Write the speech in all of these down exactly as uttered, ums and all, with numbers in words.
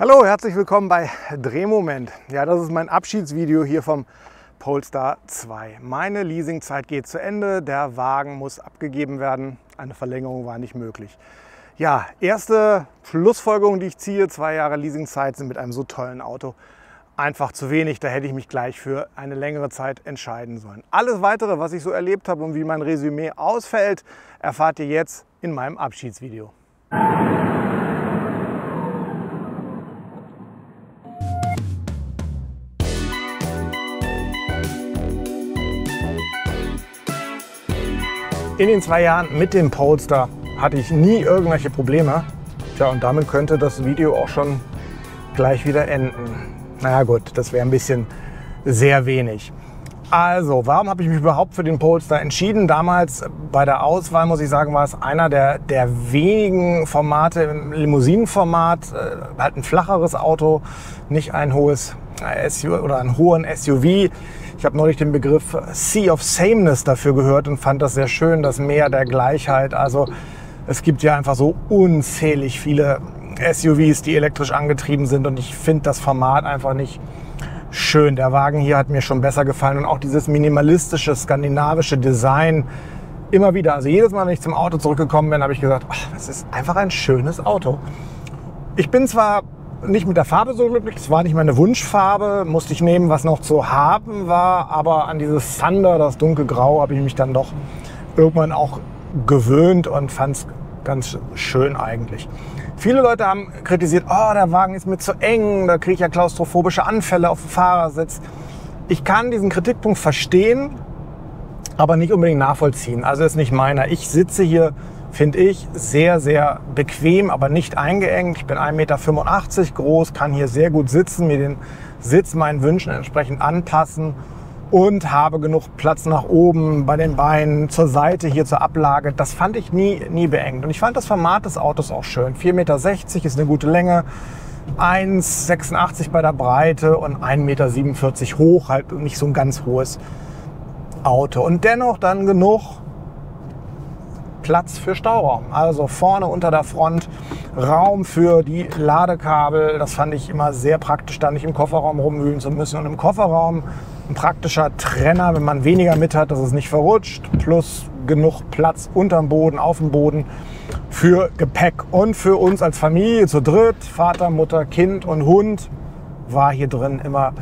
Hallo, herzlich willkommen bei Drehmoment. Ja, das ist mein Abschiedsvideo hier vom Polestar zwei. Meine Leasingzeit geht zu Ende, der Wagen muss abgegeben werden. Eine Verlängerung war nicht möglich. Ja, erste Schlussfolgerung, die ich ziehe, zwei Jahre Leasingzeit sind mit einem so tollen Auto einfach zu wenig. Da hätte ich mich gleich für eine längere Zeit entscheiden sollen. Alles Weitere, was ich so erlebt habe und wie mein Resümee ausfällt, erfahrt ihr jetzt in meinem Abschiedsvideo. In den zwei Jahren mit dem Polestar hatte ich nie irgendwelche Probleme. Tja, und damit könnte das Video auch schon gleich wieder enden. Naja gut, das wäre ein bisschen sehr wenig. Also, warum habe ich mich überhaupt für den Polestar entschieden? Damals bei der Auswahl, muss ich sagen, war es einer der, der wenigen Formate im Limousinenformat. Halt ein flacheres Auto, nicht ein hohes S U V oder einen hohen S U V. Ich habe neulich den Begriff Sea of Sameness dafür gehört und fand das sehr schön, das Meer der Gleichheit. Also es gibt ja einfach so unzählig viele S U Vs, die elektrisch angetrieben sind und ich finde das Format einfach nicht schön. Der Wagen hier hat mir schon besser gefallen und auch dieses minimalistische, skandinavische Design immer wieder. Also jedes Mal, wenn ich zum Auto zurückgekommen bin, habe ich gesagt, ach, das ist einfach ein schönes Auto. Ich bin zwar nicht mit der Farbe so glücklich, das war nicht meine Wunschfarbe, musste ich nehmen, was noch zu haben war, aber an dieses Thunder, das dunkelgrau, habe ich mich dann doch irgendwann auch gewöhnt und fand es ganz schön eigentlich. Viele Leute haben kritisiert, oh, der Wagen ist mir zu eng, da kriege ich ja klaustrophobische Anfälle auf dem Fahrersitz. Ich kann diesen Kritikpunkt verstehen, aber nicht unbedingt nachvollziehen, also ist nicht meiner. Ich sitze hier, finde ich, sehr, sehr bequem, aber nicht eingeengt. Ich bin ein Meter fünfundachtzig groß, kann hier sehr gut sitzen, mir den Sitz meinen Wünschen entsprechend anpassen und habe genug Platz nach oben, bei den Beinen, zur Seite, hier zur Ablage. Das fand ich nie, nie beengt. Und ich fand das Format des Autos auch schön. vier Meter sechzig ist eine gute Länge, ein Meter sechsundachtzig bei der Breite und ein Meter siebenundvierzig hoch, halt nicht so ein ganz hohes Auto. Und dennoch dann genug Platz für Stauraum, also vorne unter der Front, Raum für die Ladekabel, das fand ich immer sehr praktisch, da nicht im Kofferraum rumwühlen zu müssen. Und im Kofferraum ein praktischer Trenner, wenn man weniger mit hat, dass es nicht verrutscht, plus genug Platz unterm Boden, auf dem Boden für Gepäck. Und für uns als Familie zu dritt, Vater, Mutter, Kind und Hund, war hier drin immer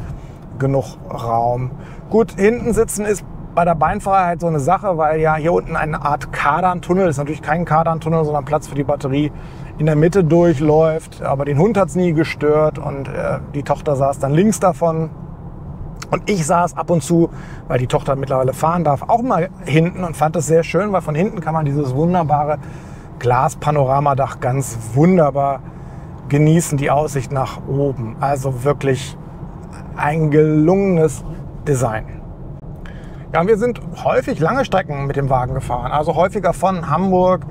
genug Raum. Gut, hinten sitzen ist bei der Beinfreiheit so eine Sache, weil ja hier unten eine Art Kardantunnel, ist natürlich kein Kardantunnel, sondern Platz für die Batterie in der Mitte durchläuft, aber den Hund hat es nie gestört und äh, die Tochter saß dann links davon und ich saß ab und zu, weil die Tochter mittlerweile fahren darf, auch mal hinten und fand das sehr schön, weil von hinten kann man dieses wunderbare Glaspanoramadach ganz wunderbar genießen, die Aussicht nach oben. Also wirklich ein gelungenes Design. Ja, wir sind häufig lange Strecken mit dem Wagen gefahren, also häufiger von Hamburg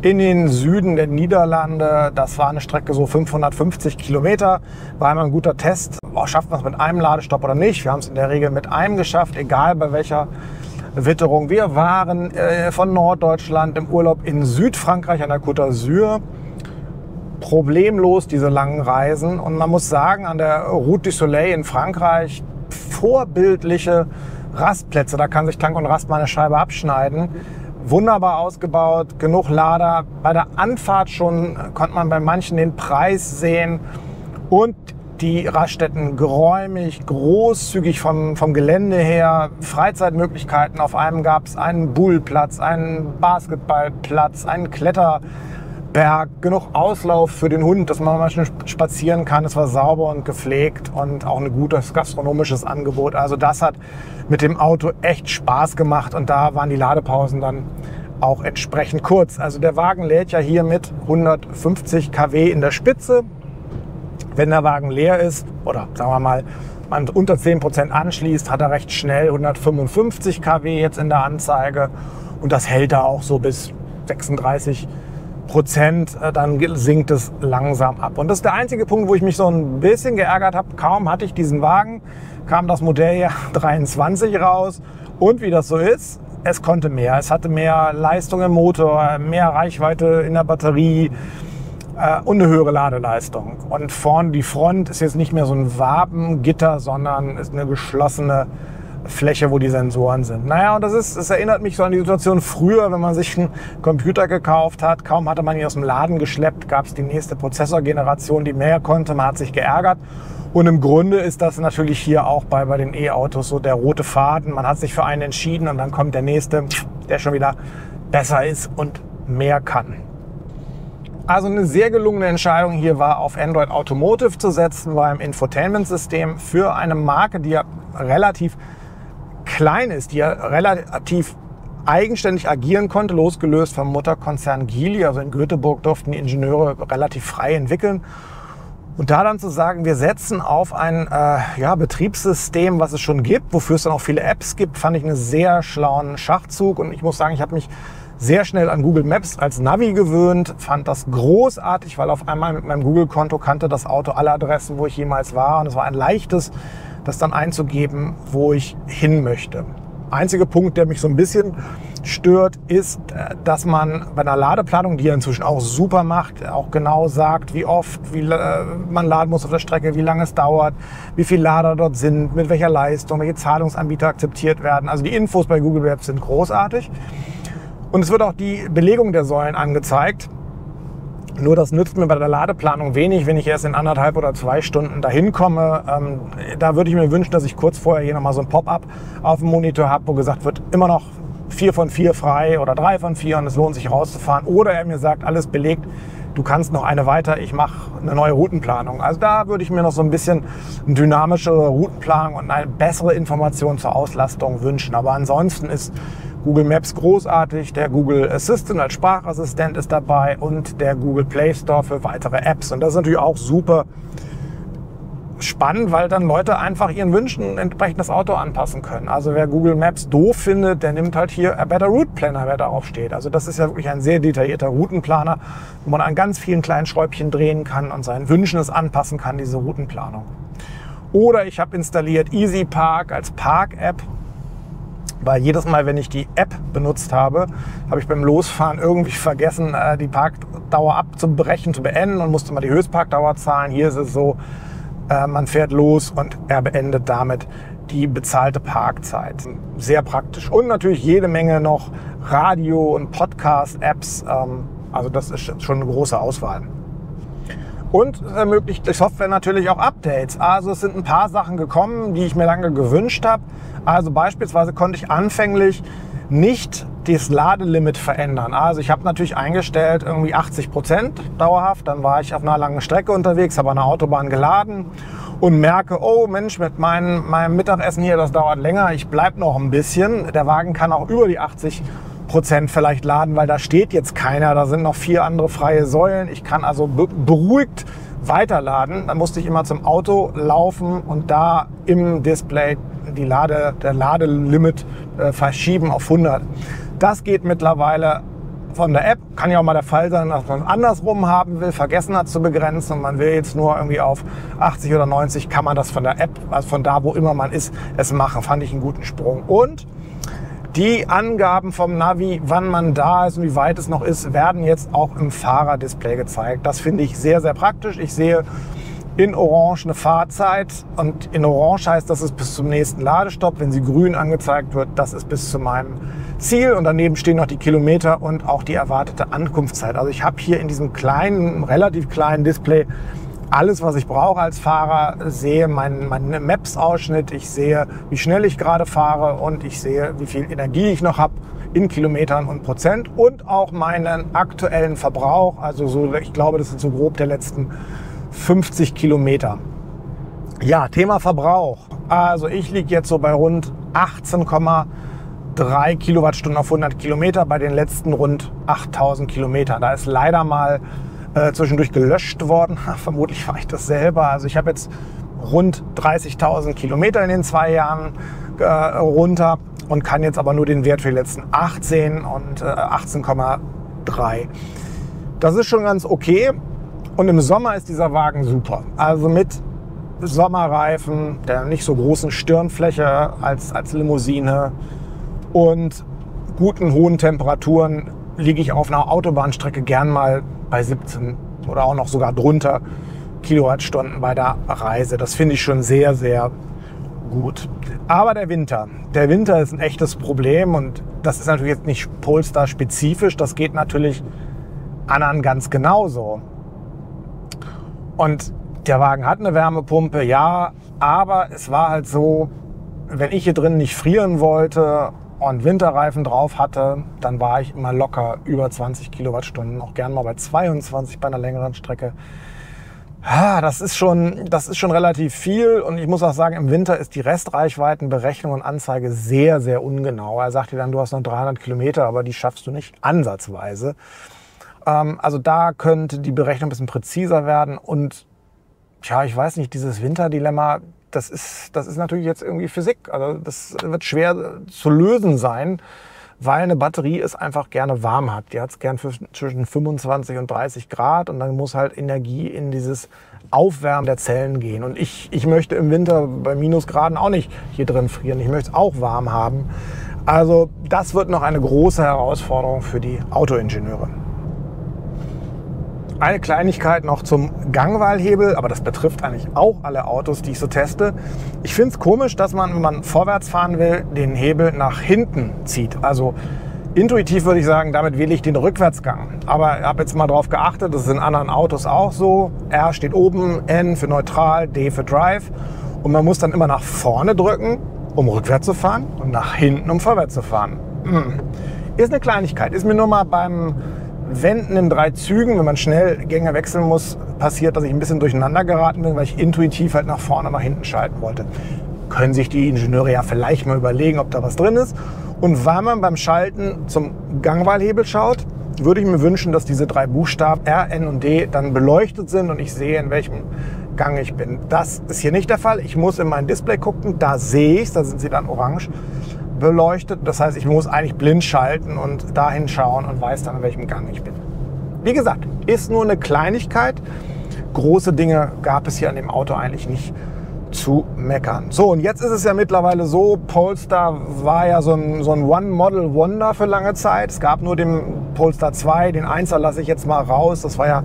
in den Süden der Niederlande. Das war eine Strecke so fünfhundertfünfzig Kilometer, war einmal ein guter Test, oh, schafft man es mit einem Ladestopp oder nicht. Wir haben es in der Regel mit einem geschafft, egal bei welcher Witterung. Wir waren äh, von Norddeutschland im Urlaub in Südfrankreich an der Côte d'Azur. Problemlos diese langen Reisen und man muss sagen, an der Route du Soleil in Frankreich vorbildliche Rastplätze, da kann sich Tank und Rast mal eine Scheibe abschneiden. Wunderbar ausgebaut, genug Lader. Bei der Anfahrt schon konnte man bei manchen den Preis sehen. Und die Raststätten geräumig, großzügig vom, vom Gelände her. Freizeitmöglichkeiten. Auf einem gab es einen Bullplatz, einen Basketballplatz, einen Kletterberg. Genug Auslauf für den Hund, dass man mal schön spazieren kann. Es war sauber und gepflegt und auch ein gutes gastronomisches Angebot. Also das hat mit dem Auto echt Spaß gemacht und da waren die Ladepausen dann auch entsprechend kurz. Also der Wagen lädt ja hier mit hundertfünfzig Kilowatt in der Spitze. Wenn der Wagen leer ist oder sagen wir mal, man unter zehn Prozent anschließt, hat er recht schnell hundertfünfundfünfzig Kilowatt jetzt in der Anzeige und das hält er auch so bis sechsunddreißig Prozent, dann sinkt es langsam ab. Und das ist der einzige Punkt, wo ich mich so ein bisschen geärgert habe. Kaum hatte ich diesen Wagen, kam das Modelljahr dreiundzwanzig raus und wie das so ist, es konnte mehr. Es hatte mehr Leistung im Motor, mehr Reichweite in der Batterie, äh, und eine höhere Ladeleistung. Und vorn die Front ist jetzt nicht mehr so ein Wabengitter, sondern ist eine geschlossene Fläche, wo die Sensoren sind. Naja, und das ist, es erinnert mich so an die Situation früher, wenn man sich einen Computer gekauft hat. Kaum hatte man ihn aus dem Laden geschleppt, gab es die nächste Prozessorgeneration, die mehr konnte. Man hat sich geärgert. Und im Grunde ist das natürlich hier auch bei, bei den E-Autos so der rote Faden. Man hat sich für einen entschieden und dann kommt der nächste, der schon wieder besser ist und mehr kann. Also eine sehr gelungene Entscheidung hier war, auf Android Automotive zu setzen, beim Infotainment-System für eine Marke, die ja relativ klein ist, die ja relativ eigenständig agieren konnte, losgelöst vom Mutterkonzern Geely. Also in Göteborg durften die Ingenieure relativ frei entwickeln. Und da dann zu sagen, wir setzen auf ein äh, ja, Betriebssystem, was es schon gibt, wofür es dann auch viele Apps gibt, fand ich einen sehr schlauen Schachzug. Und ich muss sagen, ich habe mich sehr schnell an Google Maps als Navi gewöhnt, fand das großartig, weil auf einmal mit meinem Google-Konto kannte das Auto alle Adressen, wo ich jemals war. Und es war ein leichtes, das dann einzugeben, wo ich hin möchte. Einziger Punkt, der mich so ein bisschen stört, ist, dass man bei einer Ladeplanung, die ja inzwischen auch super macht, auch genau sagt, wie oft wie man laden muss auf der Strecke, wie lange es dauert, wie viele Lader dort sind, mit welcher Leistung, welche Zahlungsanbieter akzeptiert werden. Also die Infos bei Google Maps sind großartig. Und es wird auch die Belegung der Säulen angezeigt. Nur das nützt mir bei der Ladeplanung wenig, wenn ich erst in anderthalb oder zwei Stunden dahin komme. Ähm, da würde ich mir wünschen, dass ich kurz vorher hier nochmal so ein Pop-up auf dem Monitor habe, wo gesagt wird, immer noch vier von vier frei oder drei von vier und es lohnt sich rauszufahren. Oder er mir sagt, alles belegt, du kannst noch eine weiter, ich mache eine neue Routenplanung. Also da würde ich mir noch so ein bisschen eine dynamischere Routenplanung und eine bessere Information zur Auslastung wünschen. Aber ansonsten ist Google Maps großartig, der Google Assistant als Sprachassistent ist dabei und der Google Play Store für weitere Apps. Und das ist natürlich auch super spannend, weil dann Leute einfach ihren Wünschen entsprechend das Auto anpassen können. Also wer Google Maps doof findet, der nimmt halt hier A Better Route Planner, wer darauf steht. Also das ist ja wirklich ein sehr detaillierter Routenplaner, wo man an ganz vielen kleinen Schräubchen drehen kann und seinen Wünschen es anpassen kann, diese Routenplanung. Oder ich habe installiert Easy Park als Park-App. Weil jedes Mal, wenn ich die App benutzt habe, habe ich beim Losfahren irgendwie vergessen, die Parkdauer abzubrechen, zu beenden und musste mal die Höchstparkdauer zahlen. Hier ist es so, man fährt los und er beendet damit die bezahlte Parkzeit. Sehr praktisch. Und natürlich jede Menge noch Radio- und Podcast-Apps. Also das ist schon eine große Auswahl. Und es ermöglicht die Software natürlich auch Updates. Also es sind ein paar Sachen gekommen, die ich mir lange gewünscht habe. Also beispielsweise konnte ich anfänglich nicht das Ladelimit verändern. Also ich habe natürlich eingestellt irgendwie achtzig Prozent dauerhaft. Dann war ich auf einer langen Strecke unterwegs, habe an der Autobahn geladen und merke, oh Mensch, mit meinem, meinem Mittagessen hier, das dauert länger. Ich bleibe noch ein bisschen. Der Wagen kann auch über die achtzig Prozent vielleicht laden, weil da steht jetzt keiner, da sind noch vier andere freie Säulen. Ich kann also be beruhigt weiterladen. Dann musste ich immer zum Auto laufen und da im Display die Lade, der Ladelimit äh, verschieben auf hundert. Das geht mittlerweile von der App. Kann ja auch mal der Fall sein, dass man andersrum haben will, vergessen hat zu begrenzen und man will jetzt nur irgendwie auf achtzig oder neunzig, kann man das von der App, also von da, wo immer man ist, es machen. Fand ich einen guten Sprung. Und die Angaben vom Navi, wann man da ist und wie weit es noch ist, werden jetzt auch im Fahrerdisplay gezeigt. Das finde ich sehr, sehr praktisch. Ich sehe in Orange eine Fahrzeit und in Orange heißt, das ist bis zum nächsten Ladestopp. Wenn sie grün angezeigt wird, das ist bis zu meinem Ziel. Und daneben stehen noch die Kilometer und auch die erwartete Ankunftszeit. Also ich habe hier in diesem kleinen, relativ kleinen Display alles, was ich brauche als Fahrer, sehe meinen, meinen Maps-Ausschnitt, ich sehe, wie schnell ich gerade fahre und ich sehe, wie viel Energie ich noch habe in Kilometern und Prozent und auch meinen aktuellen Verbrauch. Also so, ich glaube, das sind so grob der letzten fünfzig Kilometer. Ja, Thema Verbrauch. Also ich liege jetzt so bei rund achtzehn Komma drei Kilowattstunden auf hundert Kilometer bei den letzten rund achttausend Kilometern. Da ist leider mal Äh, zwischendurch gelöscht worden. Vermutlich war ich das selber. Also ich habe jetzt rund dreißigtausend Kilometer in den zwei Jahren äh, runter und kann jetzt aber nur den Wert für die letzten achtzehn und äh, achtzehn Komma drei. Das ist schon ganz okay. Und im Sommer ist dieser Wagen super. Also mit Sommerreifen, der nicht so großen Stirnfläche als, als Limousine und guten hohen Temperaturen liege ich auf einer Autobahnstrecke gern mal bei siebzehn oder auch noch sogar drunter Kilowattstunden bei der Reise. Das finde ich schon sehr, sehr gut. Aber der Winter. Der Winter ist ein echtes Problem und das ist natürlich jetzt nicht Polestar-spezifisch. Das geht natürlich anderen ganz genauso. Und der Wagen hat eine Wärmepumpe, ja, aber es war halt so, wenn ich hier drin nicht frieren wollte und Winterreifen drauf hatte, dann war ich immer locker über zwanzig Kilowattstunden, auch gern mal bei zweiundzwanzig bei einer längeren Strecke. Das ist schon, das ist schon relativ viel und ich muss auch sagen, im Winter ist die Restreichweitenberechnung und Anzeige sehr, sehr ungenau. Er sagt dir dann, du hast noch dreihundert Kilometer, aber die schaffst du nicht ansatzweise. Also da könnte die Berechnung ein bisschen präziser werden und ja, ich weiß nicht, dieses Winterdilemma, das ist, das ist natürlich jetzt irgendwie Physik. Also das wird schwer zu lösen sein, weil eine Batterie es einfach gerne warm hat. Die hat es gern für zwischen fünfundzwanzig und dreißig Grad und dann muss halt Energie in dieses Aufwärmen der Zellen gehen. Und ich, ich möchte im Winter bei Minusgraden auch nicht hier drin frieren. Ich möchte es auch warm haben. Also das wird noch eine große Herausforderung für die Autoingenieure. Eine Kleinigkeit noch zum Gangwallhebel, aber das betrifft eigentlich auch alle Autos, die ich so teste. Ich finde es komisch, dass man, wenn man vorwärts fahren will, den Hebel nach hinten zieht. Also intuitiv würde ich sagen, damit wähle ich den Rückwärtsgang. Aber ich habe jetzt mal drauf geachtet, das ist in anderen Autos auch so. R steht oben, N für neutral, D für Drive. Und man muss dann immer nach vorne drücken, um rückwärts zu fahren und nach hinten, um vorwärts zu fahren. Hm. Ist eine Kleinigkeit, ist mir nur mal beim Wenden in drei Zügen, wenn man schnell Gänge wechseln muss, passiert, dass ich ein bisschen durcheinander geraten bin, weil ich intuitiv halt nach vorne, nach hinten schalten wollte. Können sich die Ingenieure ja vielleicht mal überlegen, ob da was drin ist. Und weil man beim Schalten zum Gangwallhebel schaut, würde ich mir wünschen, dass diese drei Buchstaben R, N und D dann beleuchtet sind und ich sehe, in welchem Gang ich bin. Das ist hier nicht der Fall. Ich muss in mein Display gucken, da sehe ich es, da sind sie dann orange beleuchtet. Das heißt, ich muss eigentlich blind schalten und dahin schauen und weiß dann, in welchem Gang ich bin. Wie gesagt, ist nur eine Kleinigkeit. Große Dinge gab es hier an dem Auto eigentlich nicht zu meckern. So, und jetzt ist es ja mittlerweile so, Polestar war ja so ein, so ein One-Model-Wonder für lange Zeit. Es gab nur den Polestar zwei, den Einser lasse ich jetzt mal raus. Das war ja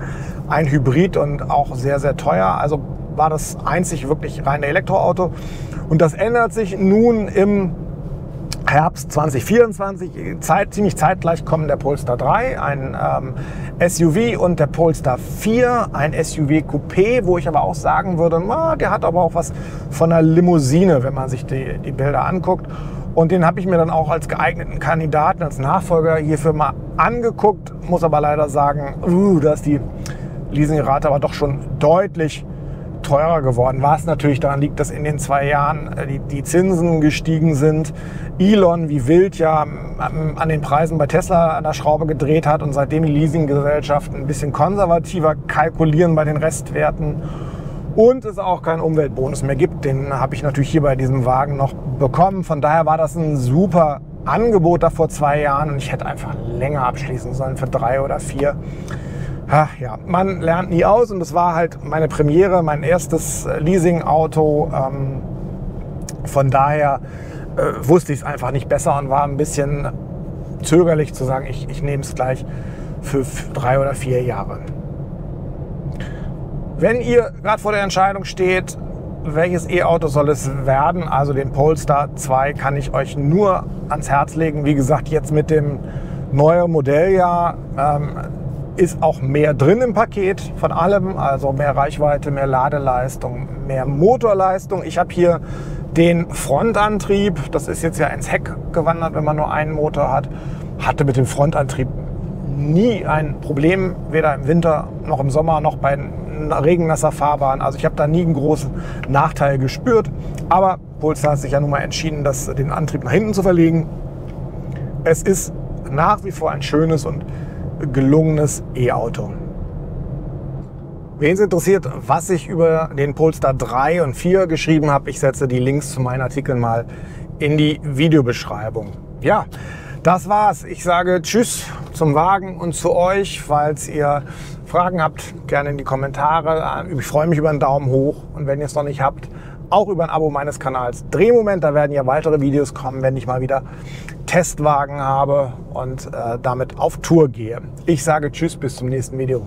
ein Hybrid und auch sehr, sehr teuer. Also war das einzig wirklich reine Elektroauto. Und das ändert sich nun im Herbst zwanzig vierundzwanzig, Zeit, ziemlich zeitgleich kommen der Polestar drei, ein ähm, S U V und der Polestar vier, ein S U V-Coupé, wo ich aber auch sagen würde, na, der hat aber auch was von einer Limousine, wenn man sich die, die Bilder anguckt. Und den habe ich mir dann auch als geeigneten Kandidaten, als Nachfolger hierfür mal angeguckt, muss aber leider sagen, uh, da ist die Leasingrate aber doch schon deutlich teurer geworden. Was natürlich daran liegt, dass in den zwei Jahren die, die Zinsen gestiegen sind. Elon wie wild ja an den Preisen bei Tesla an der Schraube gedreht hat und seitdem die Leasinggesellschaften ein bisschen konservativer kalkulieren bei den Restwerten und es auch keinen Umweltbonus mehr gibt. Den habe ich natürlich hier bei diesem Wagen noch bekommen. Von daher war das ein super Angebot da vor zwei Jahren und ich hätte einfach länger abschließen sollen für drei oder vier. Ach ja, man lernt nie aus und das war halt meine Premiere, mein erstes Leasing-Auto. Ähm, von daher äh, wusste ich es einfach nicht besser und war ein bisschen zögerlich zu sagen, ich, ich nehme es gleich für drei oder vier Jahre. Wenn ihr gerade vor der Entscheidung steht, welches E-Auto soll es werden, also den Polestar zwei kann ich euch nur ans Herz legen. Wie gesagt, jetzt mit dem neuen Modelljahr ähm, ist auch mehr drin im Paket von allem, also mehr Reichweite, mehr Ladeleistung, mehr Motorleistung. Ich habe hier den Frontantrieb, das ist jetzt ja ins Heck gewandert, wenn man nur einen Motor hat. Hatte mit dem Frontantrieb nie ein Problem, weder im Winter noch im Sommer noch bei regennasser Fahrbahn. Also ich habe da nie einen großen Nachteil gespürt, aber Polestar hat sich ja nun mal entschieden, das, den Antrieb nach hinten zu verlegen. Es ist nach wie vor ein schönes und gelungenes E-Auto. Wen es interessiert, was ich über den Polestar drei und vier geschrieben habe, ich setze die Links zu meinen Artikeln mal in die Videobeschreibung. Ja, das war's. Ich sage Tschüss zum Wagen und zu euch. Falls ihr Fragen habt, gerne in die Kommentare. Ich freue mich über einen Daumen hoch und wenn ihr es noch nicht habt, auch über ein Abo meines Kanals Drehmoment. Da werden ja weitere Videos kommen, wenn ich mal wieder Testwagen habe und äh, damit auf Tour gehe. Ich sage Tschüss, bis zum nächsten Video.